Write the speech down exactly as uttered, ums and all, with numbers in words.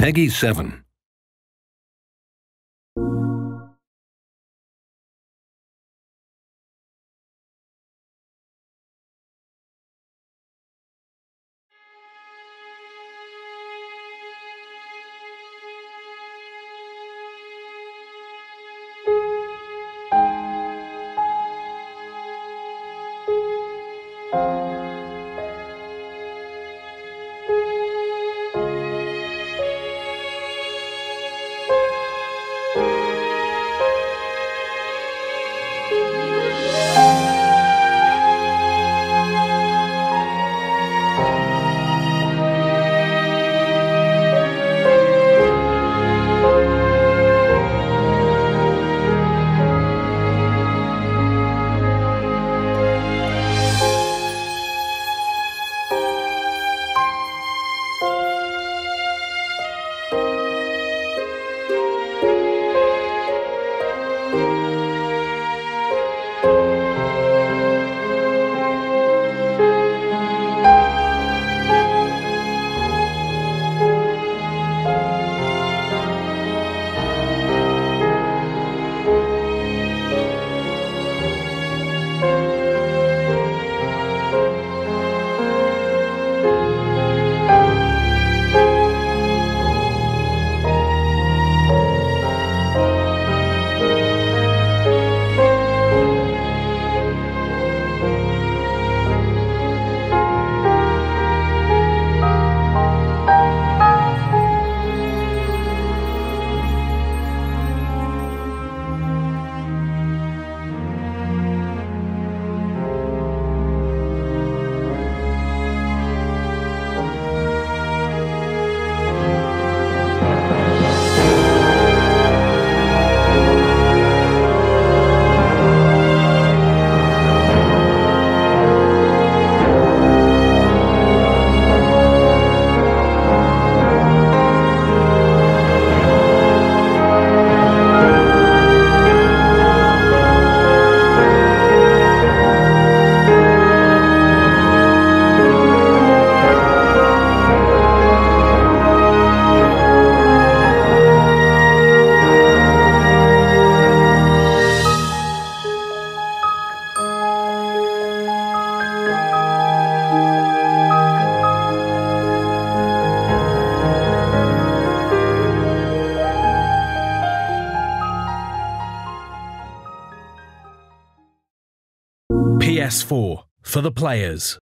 Peggy Seven. P S four for the players.